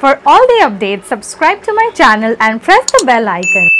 For all the updates, subscribe to my channel and press the bell icon.